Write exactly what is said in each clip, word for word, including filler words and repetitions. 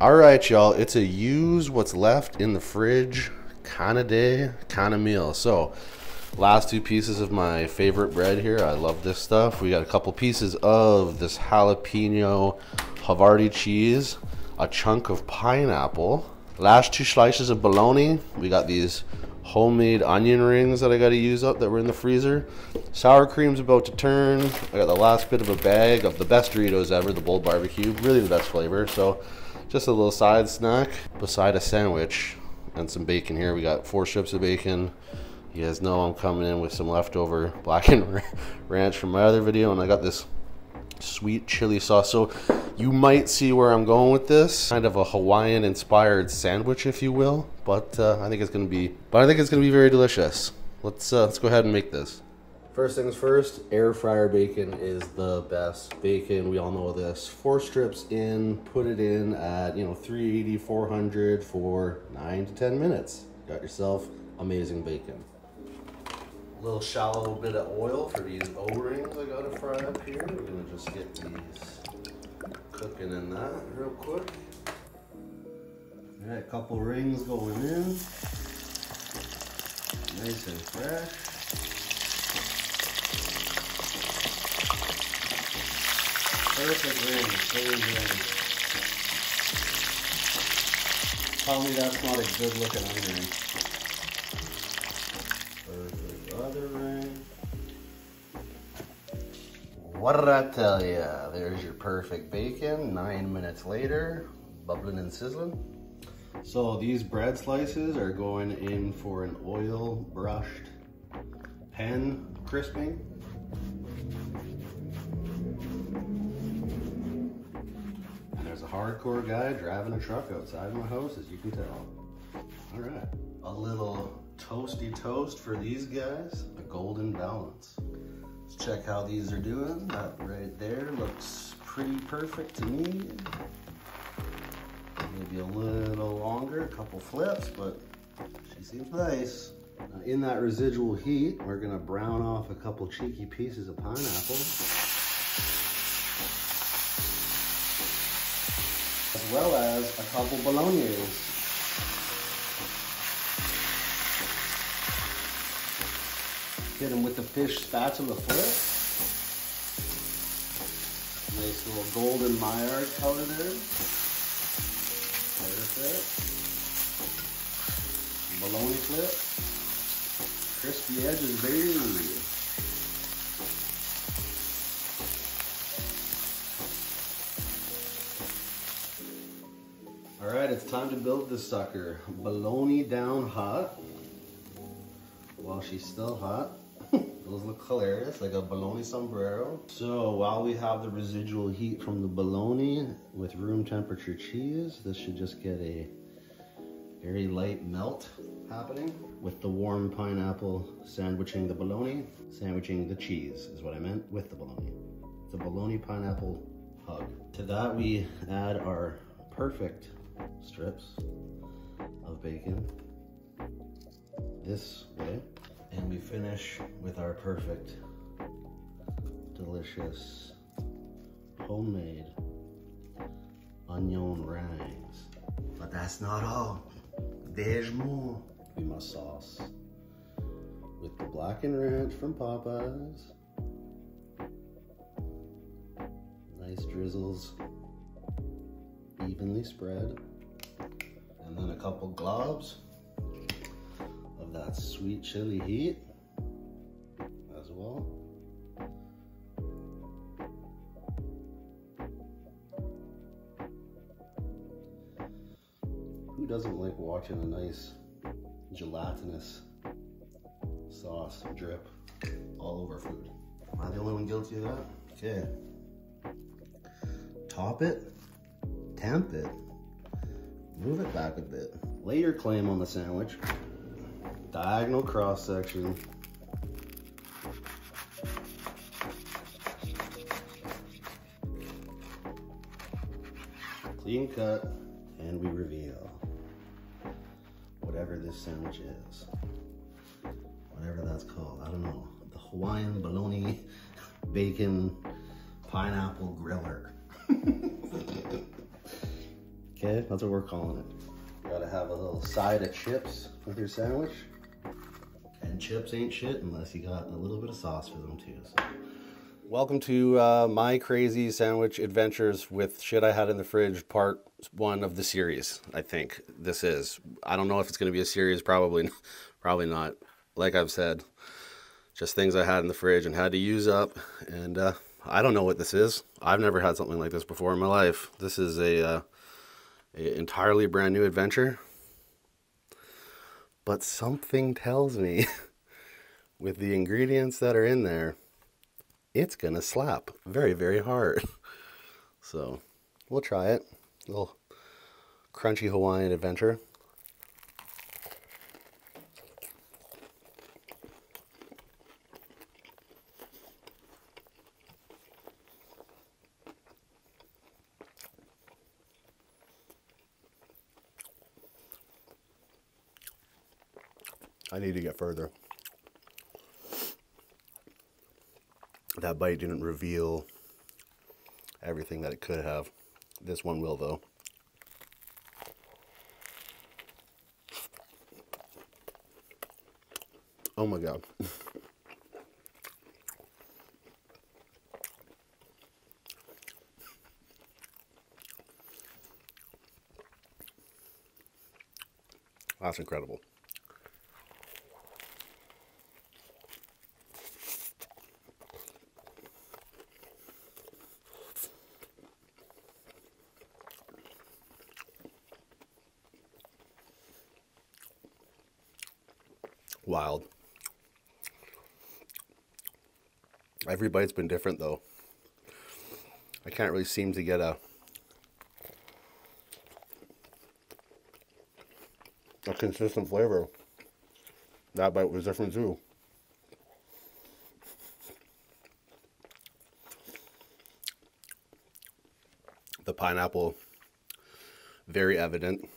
All right, y'all, it's a use what's left in the fridge kind of day, kind of meal. So last two pieces of my favorite bread here. I love this stuff. We got a couple pieces of this jalapeno Havarti cheese, a chunk of pineapple, last two slices of bologna. We got these homemade onion rings that I got to use up that were in the freezer. Sour cream's about to turn. I got the last bit of a bag of the best Doritos ever, the Bold Barbecue, really the best flavor. So just a little side snack beside a sandwich and some bacon here. We got four strips of bacon. You guys know I'm coming in with some leftover blackened ranch from my other video, and I got this sweet chili sauce. So you might see where I'm going with this, kind of a Hawaiian inspired sandwich, if you will, but uh, I think it's gonna be but I think it's gonna be very delicious. Let's uh, let's go ahead and make this. First things first, air fryer bacon is the best bacon. We all know this. Four strips in, put it in at, you know, three eighty, four hundred for nine to ten minutes. Got yourself amazing bacon. A little shallow bit of oil for these O-rings I gotta fry up here. We're gonna just get these cooking in that real quick. All right, a couple rings going in. Nice and fresh. Perfect ring, same ring. Tell me that's not a good looking onion. Perfect other ring. What did I tell ya? There's your perfect bacon. Nine minutes later, bubbling and sizzling. So these bread slices are going in for an oil brushed pan crisping. Hardcore guy driving a truck outside my house, as you can tell. All right, a little toasty toast for these guys, a golden balance. Let's check how these are doing. That right there looks pretty perfect to me. Maybe a little longer, a couple flips, but she seems nice. Now in that residual heat, we're gonna brown off a couple cheeky pieces of pineapple, as well as a couple bolognese. Hit them with the fish spatula flip. Nice little golden Maillard color there. Perfect. Bologna flip. Crispy edges, baby. All right, it's time to build this sucker. Bologna down hot. While she's still hot. Those look hilarious, like a bologna sombrero. So while we have the residual heat from the bologna with room temperature cheese, this should just get a very light melt happening with the warm pineapple sandwiching the bologna. Sandwiching the cheese is what I meant, with the bologna. It's a bologna pineapple hug. To that we add our perfect strips of bacon this way, and we finish with our perfect delicious homemade onion rings. But that's not all. There's more. We must sauce with the blackened ranch from Popeyes, nice drizzles evenly spread, and then a couple globs of that sweet chili heat as well. Who doesn't like watching a nice gelatinous sauce drip all over food? Am I the only one guilty of that? Okay. Top it. Temp it, move it back a bit. Lay your claim on the sandwich. Diagonal cross section. Clean cut, and we reveal whatever this sandwich is. Whatever that's called, I don't know. The Hawaiian bologna bacon pineapple griller. Okay, that's what we're calling it. You gotta have a little side of chips with your sandwich. And chips ain't shit unless you got a little bit of sauce for them too. So. Welcome to uh, my crazy sandwich adventures with shit I had in the fridge, part one of the series, I think this is. I don't know if it's gonna be a series, probably, probably not. Like I've said, just things I had in the fridge and had to use up. And uh, I don't know what this is. I've never had something like this before in my life. This is a, uh, a entirely brand new adventure. But something tells me with the ingredients that are in there, it's gonna slap very, very hard. So we'll try it. A little crunchy Hawaiian adventure. I need to get further. That bite didn't reveal everything that it could have. This one will, though. Oh my God. That's incredible. Wild. Every bite's been different, though. I can't really seem to get a a consistent flavor. That bite was different too. The pineapple, very evident.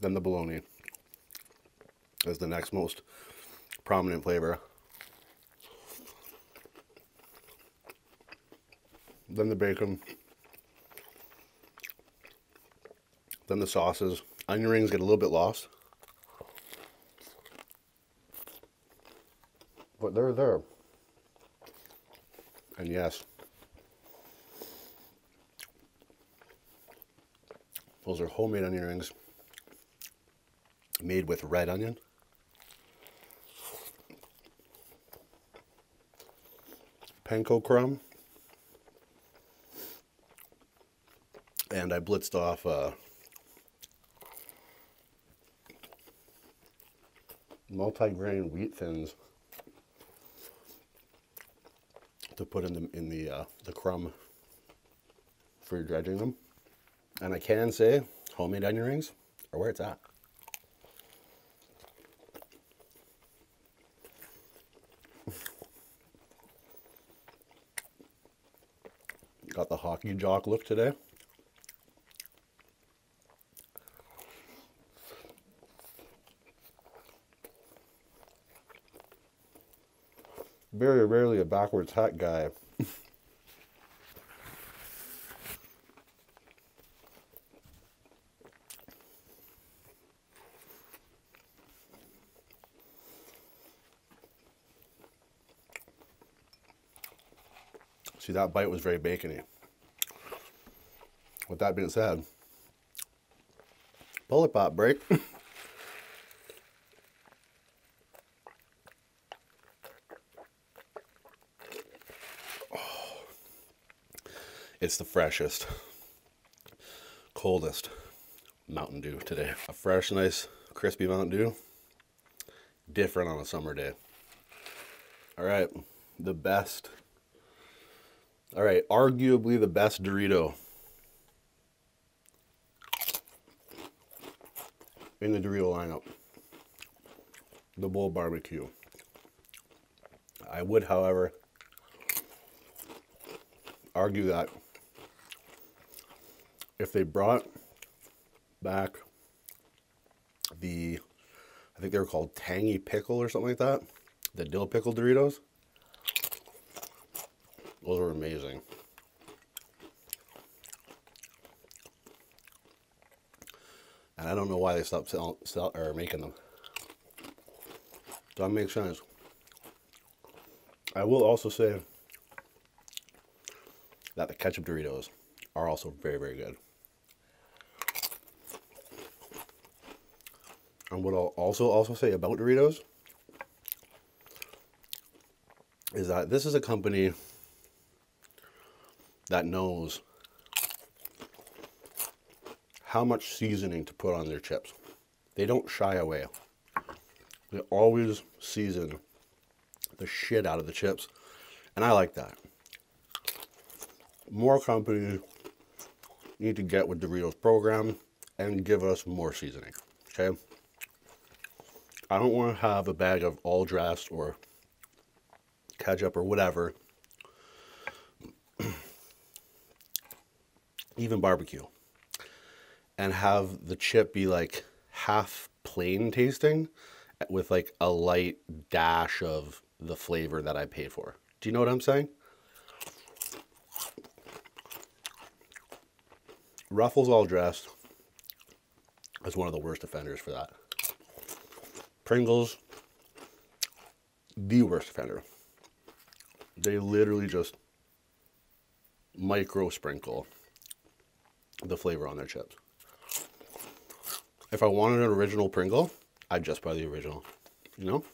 Then the bologna is the next most prominent flavor. Then the bacon. Then the sauces. Onion rings get a little bit lost. But they're there. And yes, those are homemade onion rings. Made with red onion. Panko crumb. And I blitzed off uh, multi-grain wheat thins to put in the, in the, uh, the crumb for dredging them. And I can say homemade onion rings are where it's at. Got the hockey jock look today. Very rarely a backwards hat guy. See, that bite was very bacony. With that being said, pull it pop break. Oh, it's the freshest, coldest Mountain Dew today. A fresh, nice, crispy Mountain Dew. Different on a summer day. All right, the best. All right, arguably the best Dorito in the Dorito lineup, the Bull Barbecue. I would, however, argue that if they brought back the, I think they were called Tangy Pickle or something like that, the dill pickle Doritos, Those are amazing. And I don't know why they stopped selling, sell, or making them. That makes sense. I will also say that the ketchup Doritos are also very, very good. And what I'll also also say about Doritos is that this is a company that knows how much seasoning to put on their chips. They don't shy away. They always season the shit out of the chips, and I like that. More companies need to get with Doritos program and give us more seasoning, okay? I don't want to have a bag of all dressed or ketchup or whatever, even barbecue, and have the chip be like half plain tasting with like a light dash of the flavor that I paid for. Do you know what I'm saying? Ruffles all dressed is one of the worst offenders for that. Pringles, the worst offender. They literally just micro sprinkle the flavor on their chips. If I wanted an original Pringle, I'd just buy the original, you know?